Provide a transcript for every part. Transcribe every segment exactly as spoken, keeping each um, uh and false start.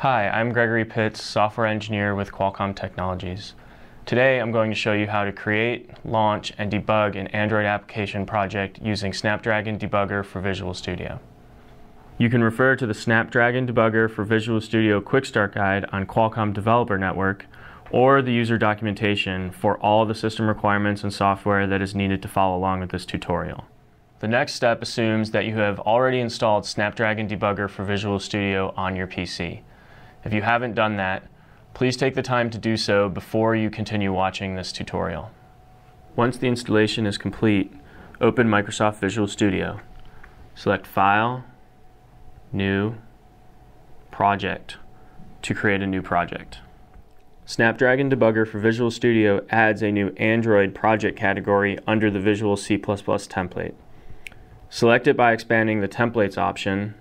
Hi, I'm Gregory Pitts, software engineer with Qualcomm Technologies. Today I'm going to show you how to create, launch, and debug an Android application project using Snapdragon Debugger for Visual Studio. You can refer to the Snapdragon Debugger for Visual Studio Quick Start Guide on Qualcomm Developer Network or the user documentation for all the system requirements and software that is needed to follow along with this tutorial. The next step assumes that you have already installed Snapdragon Debugger for Visual Studio on your P C. If you haven't done that, please take the time to do so before you continue watching this tutorial. Once the installation is complete, open Microsoft Visual Studio. Select File, New, Project to create a new project. Snapdragon Debugger for Visual Studio adds a new Android project category under the Visual C plus plus template. Select it by expanding the Templates option,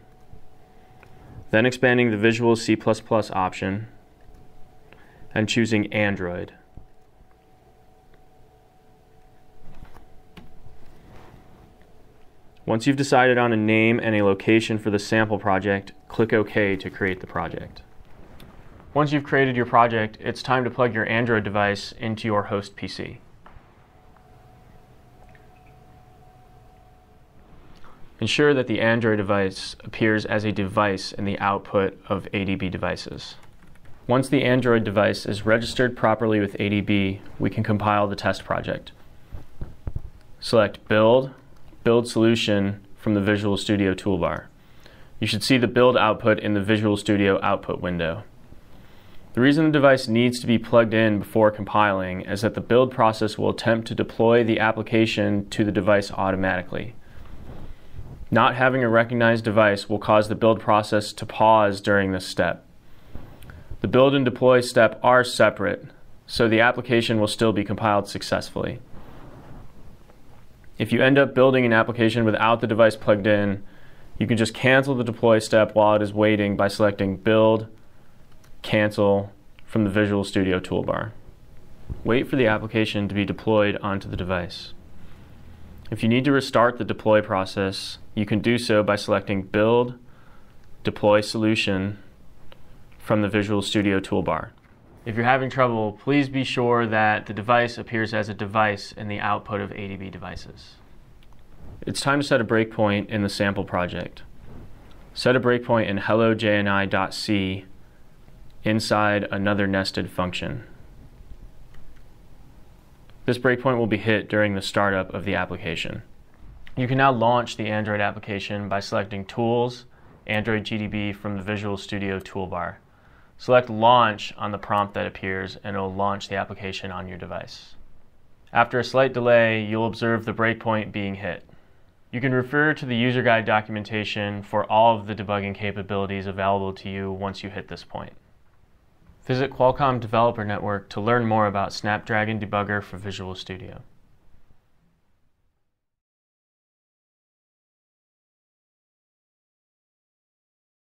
then expanding the Visual C plus plus option, and choosing Android. Once you've decided on a name and a location for the sample project, click OK to create the project. Once you've created your project, it's time to plug your Android device into your host P C. Ensure that the Android device appears as a device in the output of A D B devices. Once the Android device is registered properly with A D B, we can compile the test project. Select Build, Build Solution from the Visual Studio toolbar. You should see the build output in the Visual Studio output window. The reason the device needs to be plugged in before compiling is that the build process will attempt to deploy the application to the device automatically. Not having a recognized device will cause the build process to pause during this step. The build and deploy step are separate, so the application will still be compiled successfully. If you end up building an application without the device plugged in, you can just cancel the deploy step while it is waiting by selecting Build, Cancel from the Visual Studio toolbar. Wait for the application to be deployed onto the device. If you need to restart the deploy process, you can do so by selecting Build, Deploy Solution from the Visual Studio toolbar. If you're having trouble, please be sure that the device appears as a device in the output of A D B devices. It's time to set a breakpoint in the sample project. Set a breakpoint in hello J N I dot c inside another nested function. This breakpoint will be hit during the startup of the application. You can now launch the Android application by selecting Tools, Android G D B from the Visual Studio toolbar. Select Launch on the prompt that appears and it will launch the application on your device. After a slight delay, you'll observe the breakpoint being hit. You can refer to the user guide documentation for all of the debugging capabilities available to you once you hit this point. Visit Qualcomm Developer Network to learn more about Snapdragon Debugger for Visual Studio.